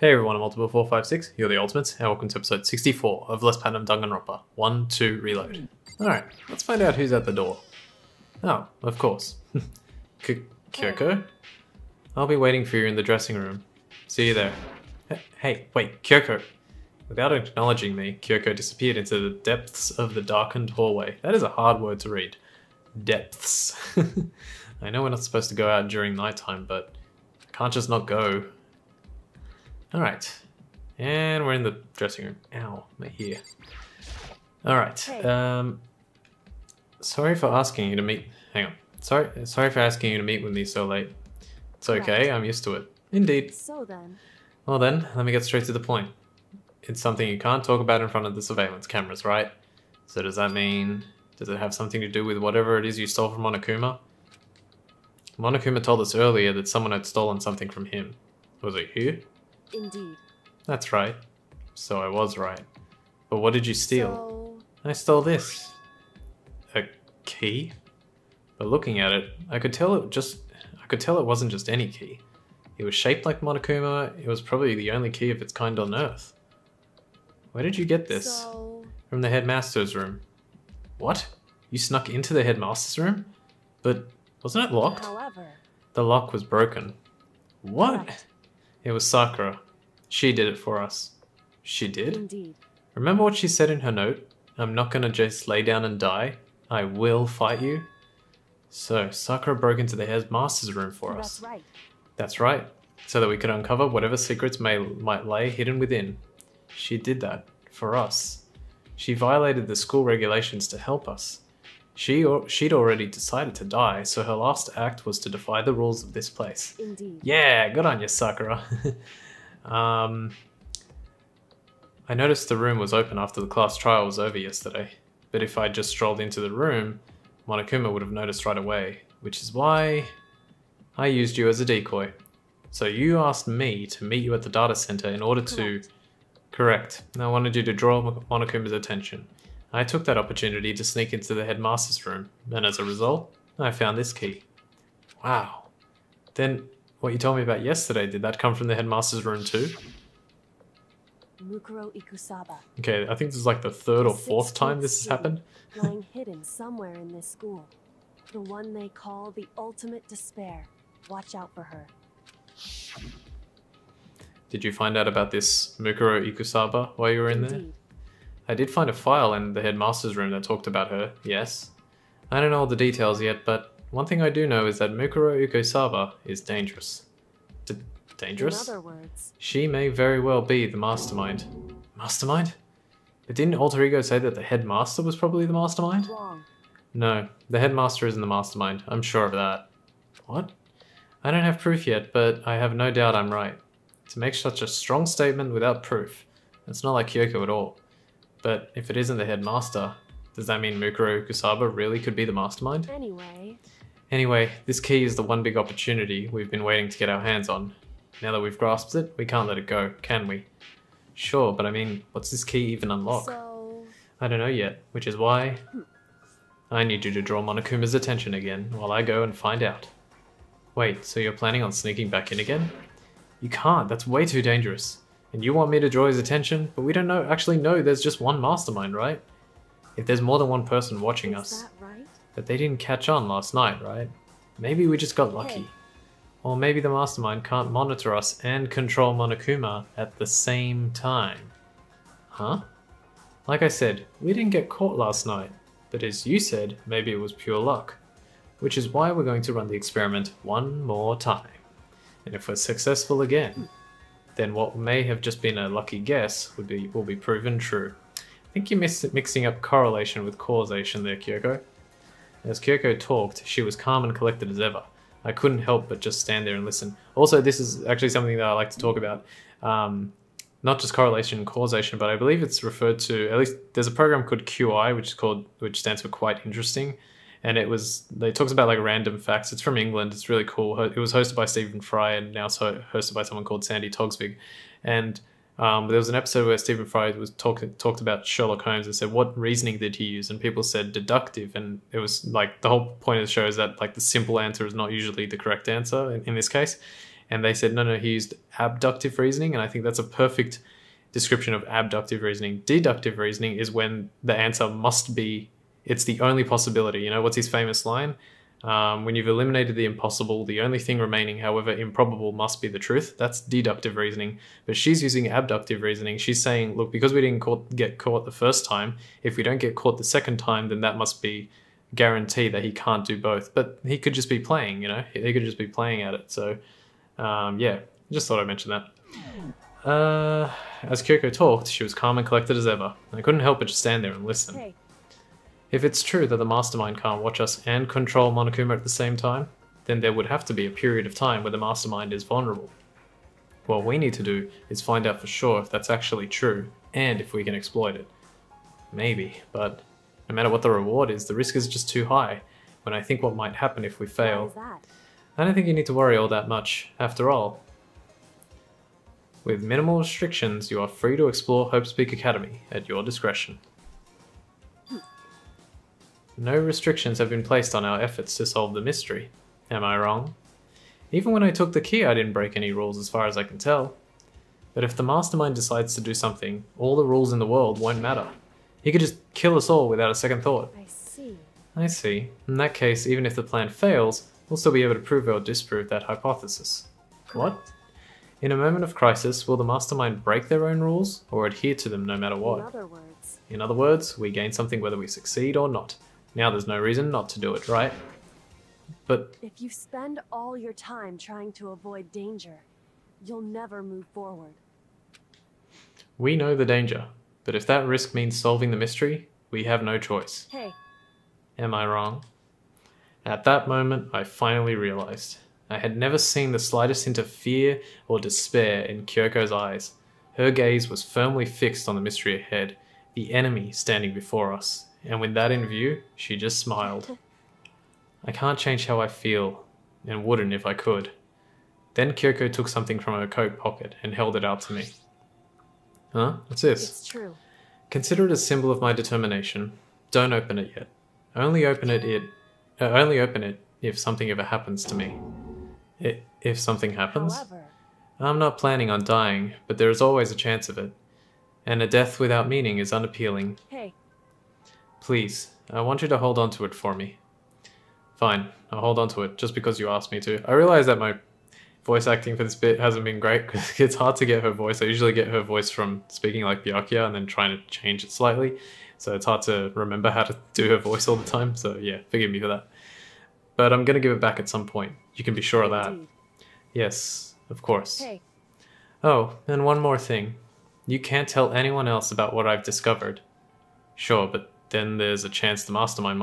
Hey everyone, I'm Ultima456, you're the Ultimates, and welcome to episode 64 of Let's Platinum Danganronpa 1-2 Reload. Alright, let's find out who's at the door. Oh, of course. Kyoko? I'll be waiting for you in the dressing room. See you there. Hey, wait, Kyoko! Without acknowledging me, Kyoko disappeared into the depths of the darkened hallway. That is a hard word to read. Depths. I know we're not supposed to go out during nighttime, but I can't just not go. Alright, and we're in the dressing room. Ow, my ear. Alright, hey. Sorry for asking you to meet with me so late. It's okay, right. I'm used to it. Indeed. So then. Well then, let me get straight to the point. It's something you can't talk about in front of the surveillance cameras, right? So does that mean... does it have something to do with whatever it is you stole from Monokuma? Monokuma told us earlier that someone had stolen something from him. Was it you? Indeed. That's right. So I was right. But what did you steal? So... I stole this. A key? But looking at it, I could tell it wasn't just any key. It was shaped like Monokuma. It was probably the only key of its kind on Earth. Where did you get this? So... from the headmaster's room. What? You snuck into the headmaster's room? But wasn't it locked? However... the lock was broken. What? Correct. It was Sakura. She did it for us. She did? Indeed. Remember what she said in her note? I'm not gonna just lay down and die. I will fight you. So, Sakura broke into the headmaster's room for us. That's right. That's right. So that we could uncover whatever secrets might lay hidden within. She did that. For us. She violated the school regulations to help us. She'd already decided to die, so her last act was to defy the rules of this place. Indeed. Yeah, good on you, Sakura. I noticed the room was open after the class trial was over yesterday, but if I just strolled into the room, Monokuma would have noticed right away, which is why I used you as a decoy. So you asked me to meet you at the data center in order to... Correct. I wanted you to draw Monokuma's attention. I took that opportunity to sneak into the headmaster's room, and as a result, I found this key. Wow. Then, what you told me about yesterday, did that come from the headmaster's room too? Mukuro Ikusaba. Okay, I think this is like the third or fourth time this has happened. Lying hidden somewhere in this school. The one they call the ultimate despair. Watch out for her. Did you find out about this Mukuro Ikusaba while you were in there? I did find a file in the headmaster's room that talked about her, yes. I don't know all the details yet, but one thing I do know is that Mukuro Ikusaba is dangerous. Dangerous? In other words... she may very well be the mastermind. Mastermind? But didn't Alter Ego say that the headmaster was probably the mastermind? Wrong. No, the headmaster isn't the mastermind, I'm sure of that. What? I don't have proof yet, but I have no doubt I'm right. To make such a strong statement without proof, it's not like Kyoko at all. But if it isn't the headmaster, does that mean Mukuro Ikusaba really could be the mastermind? Anyway, this key is the one big opportunity we've been waiting to get our hands on. Now that we've grasped it, we can't let it go, can we? Sure, but I mean, what's this key even unlock? So... I don't know yet, which is why I need you to draw Monokuma's attention again while I go and find out. Wait, so you're planning on sneaking back in again? You can't, that's way too dangerous. And you want me to draw his attention, but we don't know. Actually, no, there's just one mastermind, right? If there's more than one person watching us. Is that right? But they didn't catch on last night, right? Maybe we just got lucky. Hey. Or maybe the mastermind can't monitor us and control Monokuma at the same time. Huh? Like I said, we didn't get caught last night. But as you said, maybe it was pure luck. Which is why we're going to run the experiment one more time. And if we're successful again... then what may have just been a lucky guess will be proven true. I think you're mixing up correlation with causation there, Kyoko. As Kyoko talked, she was calm and collected as ever. I couldn't help but just stand there and listen. Also, this is actually something that I like to talk about. Not just correlation and causation, but I believe it's referred to, at least there's a program called QI, which stands for Quite Interesting. And it talks about like random facts. It's from England. It's really cool. It was hosted by Stephen Fry and now it's hosted by someone called Sandy Togsvig. And there was an episode where Stephen Fry was talked about Sherlock Holmes and said, what reasoning did he use? And people said deductive. And it was like the whole point of the show is that like the simple answer is not usually the correct answer in this case. And they said, no, he used abductive reasoning. And I think that's a perfect description of abductive reasoning. Deductive reasoning is when the answer must be, it's the only possibility. You know, what's his famous line? When you've eliminated the impossible, the only thing remaining, however improbable, must be the truth. That's deductive reasoning. But she's using abductive reasoning. She's saying, look, because we didn't get caught the first time, if we don't get caught the second time, then that must be guarantee that he can't do both. But he could just be playing, you know, he could just be playing at it. So yeah, just thought I'd mention that. As Kyoko talked, she was calm and collected as ever. I couldn't help but just stand there and listen. Hey. If it's true that the Mastermind can't watch us and control Monokuma at the same time, then there would have to be a period of time where the Mastermind is vulnerable. What we need to do is find out for sure if that's actually true, and if we can exploit it. Maybe, but no matter what the reward is, the risk is just too high, when I think what might happen if we fail. I don't think you need to worry all that much, after all. With minimal restrictions, you are free to explore Hope's Peak Academy at your discretion. No restrictions have been placed on our efforts to solve the mystery. Am I wrong? Even when I took the key, I didn't break any rules as far as I can tell. But if the Mastermind decides to do something, all the rules in the world won't matter. He could just kill us all without a second thought. I see. In that case, even if the plan fails, we'll still be able to prove or disprove that hypothesis. What? In a moment of crisis, will the Mastermind break their own rules or adhere to them no matter what? In other words, we gain something whether we succeed or not. Now there's no reason not to do it, right? But if you spend all your time trying to avoid danger, you'll never move forward. We know the danger, but if that risk means solving the mystery, we have no choice. Hey. Am I wrong? At that moment, I finally realized. I had never seen the slightest hint of fear or despair in Kyoko's eyes. Her gaze was firmly fixed on the mystery ahead, the enemy standing before us. And with that in view, she just smiled. I can't change how I feel, and wouldn't if I could. Then Kyoko took something from her coat pocket and held it out to me. Huh? What's this? It's true. Consider it a symbol of my determination. Don't open it yet. Only open it if something ever happens to me. If something happens? However, I'm not planning on dying, but there is always a chance of it. And a death without meaning is unappealing. Hey. Please, I want you to hold on to it for me. Fine, I'll hold on to it, just because you asked me to. I realize that my voice acting for this bit hasn't been great, because it's hard to get her voice. I usually get her voice from speaking like Byakuya and then trying to change it slightly, so it's hard to remember how to do her voice all the time, so yeah, forgive me for that. But I'm going to give it back at some point, you can be sure of that. Yes, of course. Hey. Oh, and one more thing. You can't tell anyone else about what I've discovered. Sure, but... then there's a chance the Mastermind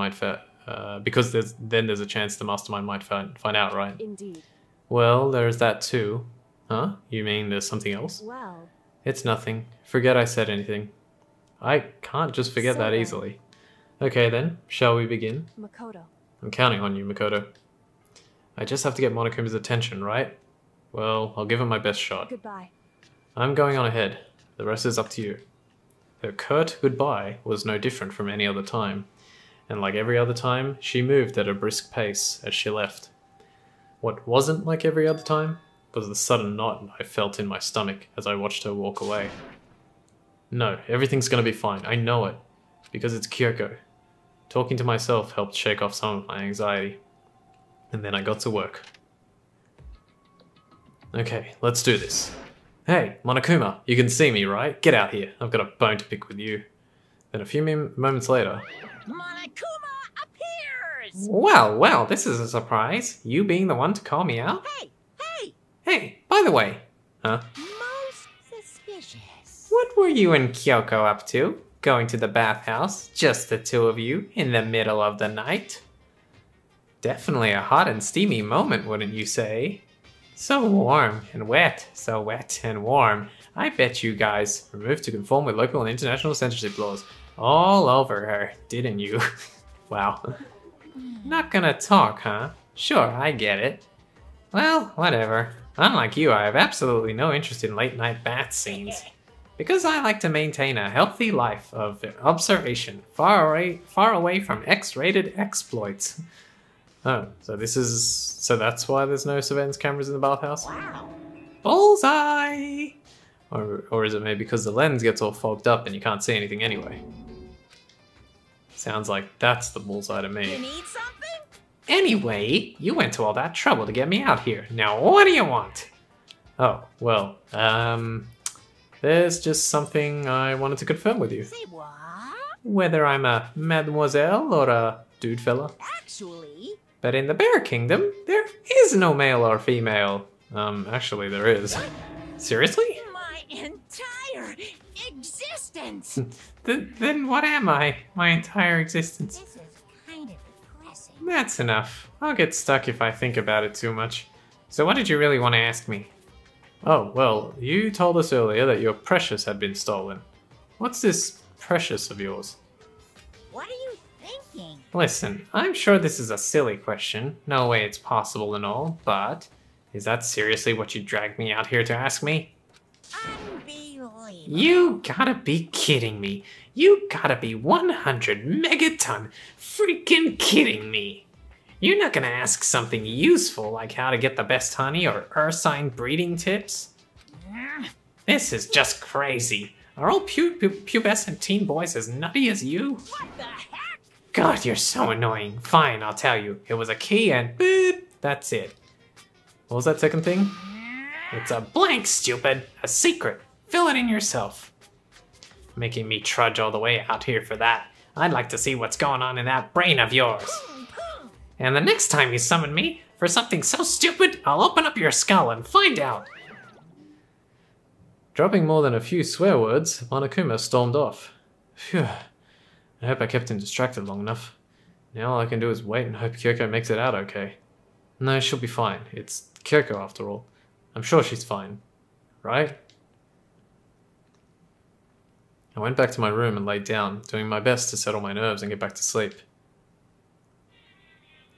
might find out, right? Indeed. Well, there's that too. Huh? You mean there's something else? Well. It's nothing. Forget I said anything. I can't just forget that easily. Okay then, shall we begin? Makoto. I'm counting on you, Makoto. I just have to get Monokuma's attention, right? Well, I'll give him my best shot. Goodbye. I'm going on ahead. The rest is up to you. Her curt goodbye was no different from any other time, and like every other time, she moved at a brisk pace as she left. What wasn't like every other time was the sudden knot I felt in my stomach as I watched her walk away. No, everything's gonna be fine, I know it, because it's Kyoko. Talking to myself helped shake off some of my anxiety, and then I got to work. Okay, let's do this. Hey, Monokuma, you can see me, right? Get out here. I've got a bone to pick with you. Then a few moments later... Monokuma appears! Well, this is a surprise. You being the one to call me out? Hey, by the way... Huh? Most suspicious. What were you and Kyoko up to? Going to the bathhouse, just the two of you, in the middle of the night? Definitely a hot and steamy moment, wouldn't you say? So warm and wet, so wet and warm. I bet you guys removed to conform with local and international censorship laws all over her, didn't you? Wow. Not gonna talk, huh? Sure, I get it. Well, whatever. Unlike you, I have absolutely no interest in late night bath scenes. Because I like to maintain a healthy life of observation, far away from X-rated exploits. Oh, so this is... so that's why there's no surveillance cameras in the bathhouse? Wow. Bullseye! Or is it maybe because the lens gets all fogged up and you can't see anything anyway? Sounds like that's the bullseye to me. You need something? Anyway, you went to all that trouble to get me out here. Now what do you want? Oh, well, there's just something I wanted to confirm with you. Say what? Whether I'm a mademoiselle or a dude fella. Actually. But in the Bear Kingdom, there is no male or female. Actually there is. Seriously? My entire existence! Then what am I? My entire existence. This is kind of depressing. That's enough. I'll get stuck if I think about it too much. So what did you really want to ask me? Oh, well, you told us earlier that your precious had been stolen. What's this precious of yours? What are you thinking? Listen, I'm sure this is a silly question. No way it's possible and all, but... is that seriously what you dragged me out here to ask me? Unbelievable. You gotta be kidding me. You gotta be 100 megaton freaking kidding me. You're not gonna ask something useful like how to get the best honey or ursine breeding tips? This is just crazy. Are all pubescent teen boys as nutty as you? What the heck? God, you're so annoying. Fine, I'll tell you. It was a key and boop, that's it. What was that second thing? It's a blank, stupid! A secret! Fill it in yourself! Making me trudge all the way out here for that. I'd like to see what's going on in that brain of yours. And the next time you summon me for something so stupid, I'll open up your skull and find out! Dropping more than a few swear words, Monokuma stormed off. Phew. I hope I kept him distracted long enough. Now all I can do is wait and hope Kyoko makes it out okay. No, she'll be fine. It's Kyoko after all. I'm sure she's fine. Right? I went back to my room and laid down, doing my best to settle my nerves and get back to sleep.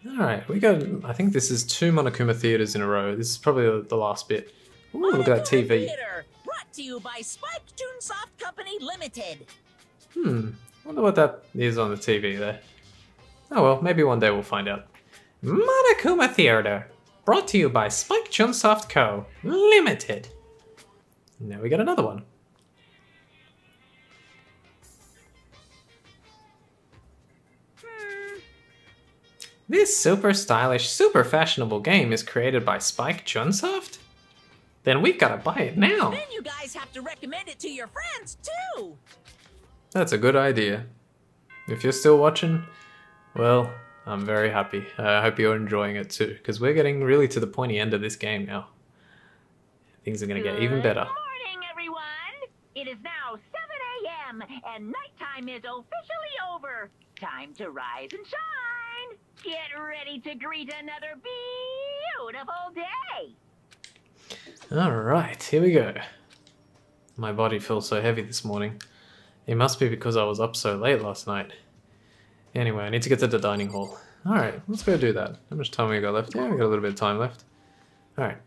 Alright, we got... I think this is 2 Monokuma theatres in a row. This is probably the last bit. Ooh, look at that TV. Theater, brought to you by Spike Chunsoft Company Limited. I wonder what that is on the TV there. Oh well, maybe one day we'll find out. Monokuma Theatre, brought to you by Spike Chunsoft Co. Limited. Now we got another one. This super stylish, super fashionable game is created by Spike Chunsoft? Then we've got to buy it now. Then you guys have to recommend it to your friends too. That's a good idea. If you're still watching, well... I'm very happy. I hope you're enjoying it too, because we're getting really to the pointy end of this game now. Things are going to get even better. Good morning, everyone! It is now 7 a.m, and nighttime is officially over. Time to rise and shine! Get ready to greet another beautiful day! Alright, here we go. My body feels so heavy this morning. It must be because I was up so late last night. Anyway, I need to get to the dining hall. Alright, let's go do that. How much time we got left? Yeah, we got a little bit of time left. Alright.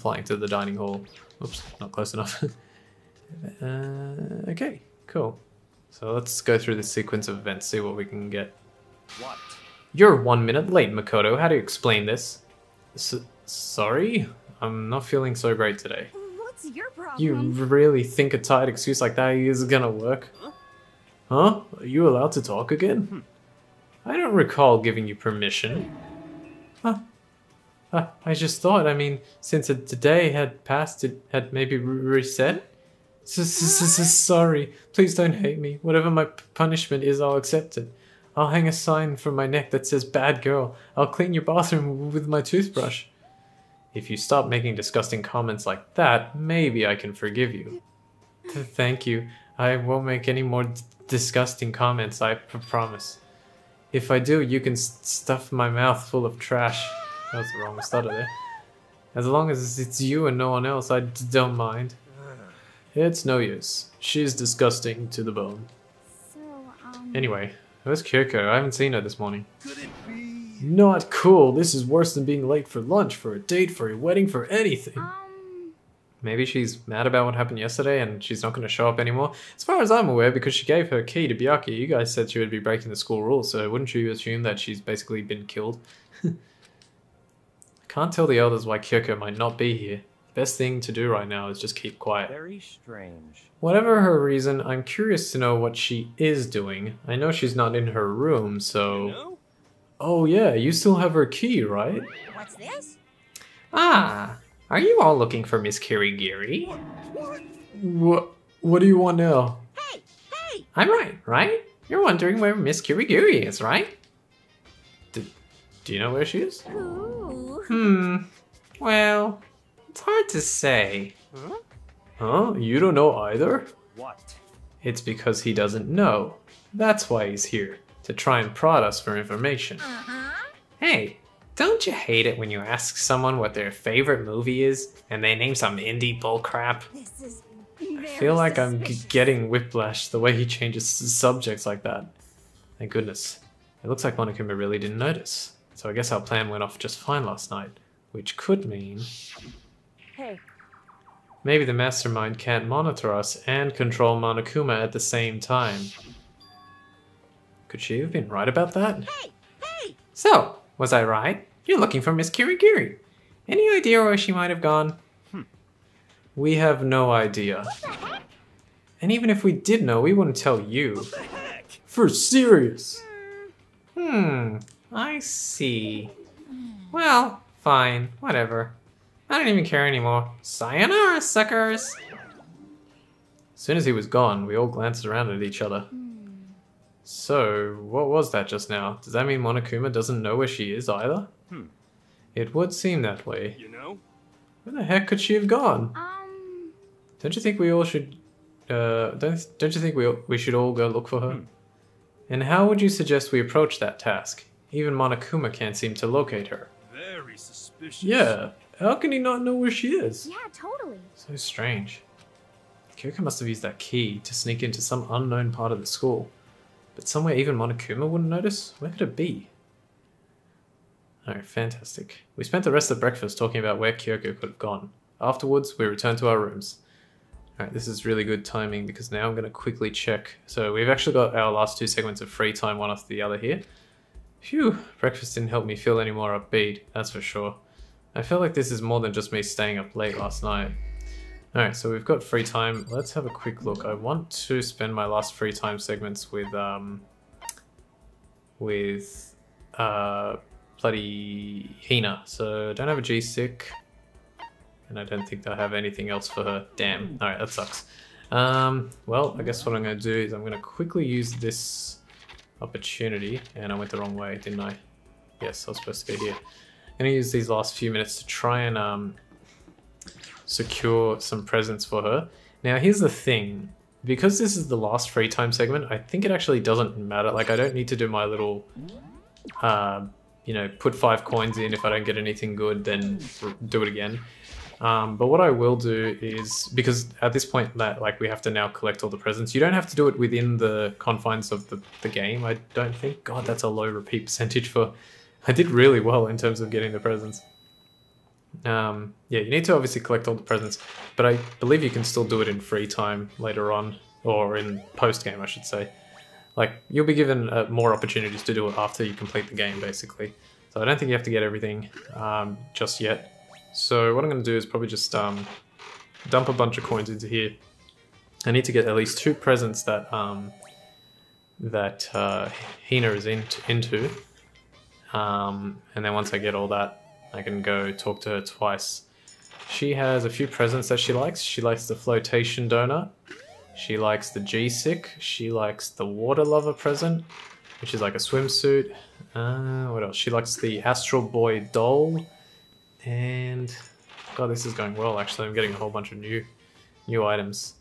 Flying to the dining hall. Oops, not close enough. Okay, cool. So let's go through this sequence of events, see what we can get. What? You're 1 minute late, Makoto. How do you explain this? Sorry? I'm not feeling so great today. What's your problem? You really think a tired excuse like that is gonna work? Huh? Are you allowed to talk again? I don't recall giving you permission. Huh? I just thought, I mean, since today had passed, it had maybe reset? Sorry, please don't hate me. Whatever my punishment is, I'll accept it. I'll hang a sign from my neck that says bad girl. I'll clean your bathroom with my toothbrush. If you stop making disgusting comments like that, maybe I can forgive you. Thank you. I won't make any more disgusting comments, I promise. If I do, you can stuff my mouth full of trash. That was the wrong stutter there. As long as it's you and no one else, I don't mind. It's no use. She's disgusting to the bone. So, anyway, where's Kyoko? I haven't seen her this morning. Could it be? Not cool. This is worse than being late for lunch, for a date, for a wedding, for anything. Maybe she's mad about what happened yesterday and she's not going to show up anymore. As far as I'm aware, because she gave her key to Byakuya, you guys said she would be breaking the school rules, so wouldn't you assume that she's basically been killed? I can't tell the elders why Kyoko might not be here. The best thing to do right now is just keep quiet. Very strange. Whatever her reason, I'm curious to know what she is doing. I know she's not in her room, so... You know? Oh yeah, you still have her key, right? What's this? Ah! Are you all looking for Miss Kirigiri? What do you want now? Hey! Hey! I'm right? You're wondering where Miss Kirigiri is, right? Do you know where she is? Ooh. Well, it's hard to say. Huh? You don't know either? What? It's because he doesn't know. That's why he's here. To try and prod us for information. Hey! Don't you hate it when you ask someone what their favorite movie is and they name some indie bull crap? I feel like suspicious. I'm getting whiplash the way he changes subjects like that. Thank goodness. It looks like Monokuma really didn't notice. So I guess our plan went off just fine last night, which could mean... Hey. Maybe the mastermind can't monitor us and control Monokuma at the same time. Could she have been right about that? Hey! Hey! So, was I right? You're looking for Miss Kirigiri. Any idea where she might have gone? We have no idea. What the heck? And even if we did know, we wouldn't tell you. What the heck? For serious. I see. Well, fine, whatever. I don't even care anymore. Sayonara, suckers! As soon as he was gone, we all glanced around at each other. So, what was that just now? Does that mean Monokuma doesn't know where she is either? It would seem that way. You know? Where the heck could she have gone? Don't you think we all should... Don't you think we should all go look for her? And how would you suggest we approach that task? Even Monokuma can't seem to locate her. Very suspicious. Yeah, how can he not know where she is? Yeah, totally. So strange. Kyoko must have used that key to sneak into some unknown part of the school. But somewhere even Monokuma wouldn't notice? Where could it be? Oh, fantastic. We spent the rest of breakfast talking about where Kyoko could have gone. Afterwards, we returned to our rooms. Alright, this is really good timing because now I'm going to quickly check. So we've actually got our last two segments of free time one after the other here. Phew, breakfast didn't help me feel any more upbeat, that's for sure. I feel like this is more than just me staying up late last night. Alright, so we've got free time. Let's have a quick look. I want to spend my last free time segments with bloody Hina. So I don't have a G-Sick, and I don't think I have anything else for her. Damn. Alright, that sucks. Well, I guess what I'm going to do is I'm going to quickly use this opportunity, and I went the wrong way, didn't I? Yes, I was supposed to go here. I'm going to use these last few minutes to try and... secure some presents for her. Now here's the thing, because this is the last free time segment, I think it actually doesn't matter. Like I don't need to do my little, you know, put 5 coins in, if I don't get anything good then do it again. But what I will do is, because at this point that like we have to now collect all the presents, you don't have to do it within the confines of the game, I don't think. God, that's a low repeat percentage for, I did really well in terms of getting the presents. Yeah, you need to obviously collect all the presents, but I believe you can still do it in free time later on, or in post-game I should say. Like, you'll be given more opportunities to do it after you complete the game basically. So I don't think you have to get everything just yet. So what I'm going to do is probably just dump a bunch of coins into here. I need to get at least 2 presents that that Hina is into. And then once I get all that, I can go talk to her twice. She has a few presents that she likes. She likes the flotation donut. She likes the G-Sick. She likes the water lover present, which is like a swimsuit. What else? She likes the Astral Boy doll. And God, this is going well actually. I'm getting a whole bunch of new items.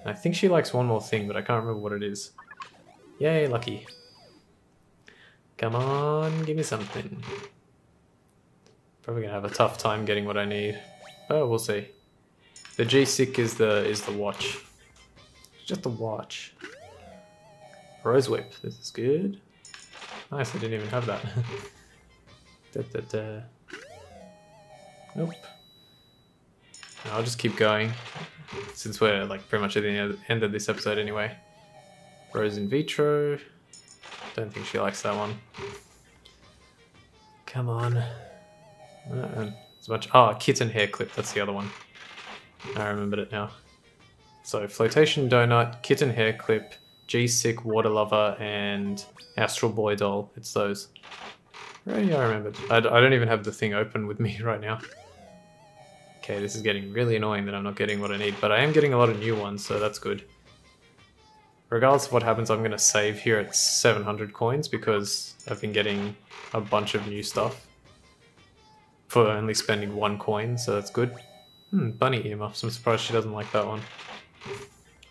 And I think she likes one more thing, but I can't remember what it is. Yay, lucky. Come on, give me something. Probably gonna have a tough time getting what I need. Oh, we'll see. The G-Sick is the watch. It's just the watch. Rose whip. This is good. Nice. I didn't even have that. Nope. I'll just keep going, since we're like pretty much at the end of this episode anyway. Rose in vitro. Don't think she likes that one. Come on. As much. Oh, kitten hair clip. That's the other one. I remembered it now. So flotation donut, kitten hair clip, G-sick water lover, and astral boy doll. It's those. Right, yeah, I remembered. I don't even have the thing open with me right now. Okay, this is getting really annoying that I'm not getting what I need, but I am getting a lot of new ones, so that's good. Regardless of what happens, I'm going to save here at 700 coins because I've been getting a bunch of new stuff for only spending 1 coin, so that's good. Hmm, bunny earmuffs. I'm surprised she doesn't like that one.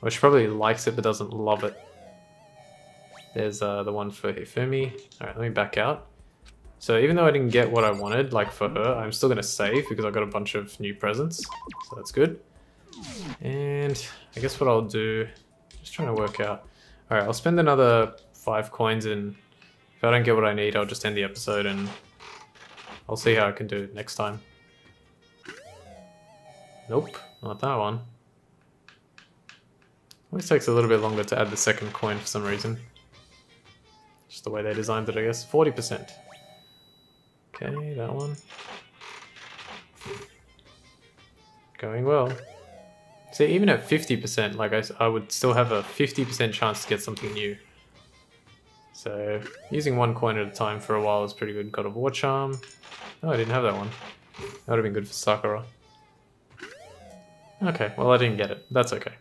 Well, she probably likes it but doesn't love it. There's the one for Hifumi. Alright, let me back out. So even though I didn't get what I wanted, like for her, I'm still going to save because I got a bunch of new presents. So that's good. And I guess what I'll do, just trying to work out. Alright, I'll spend another 5 coins, and if I don't get what I need, I'll just end the episode and I'll see how I can do it next time. Nope, not that one. Always takes a little bit longer to add the second coin for some reason. Just the way they designed it, I guess. 40%. Okay, that one. Going well. See, even at 50%, like I would still have a 50% chance to get something new. So, using 1 coin at a time for a while is pretty good. God of War Charm. Oh, I didn't have that one. That would have been good for Sakura. Okay, well I didn't get it. That's okay.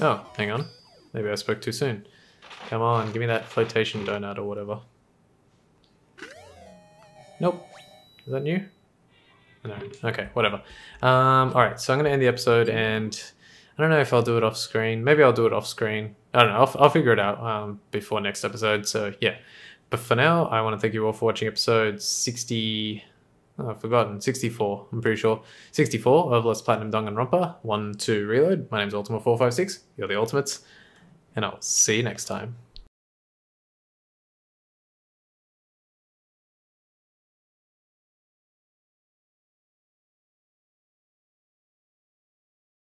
Oh, hang on. Maybe I spoke too soon. Come on, give me that flotation donut or whatever. Nope. Is that new? No. Okay, whatever. Alright, so I'm going to end the episode, and I don't know if I'll do it off screen. Maybe I'll do it off screen. I don't know. I'll figure it out before next episode, so yeah. But for now, I want to thank you all for watching episode 60... Oh, I've forgotten. 64, I'm pretty sure. 64 of Let's Platinum Danganronpa. 1, 2, Reload. My name's Ultima456. You're the Ultimates. And I'll see you next time.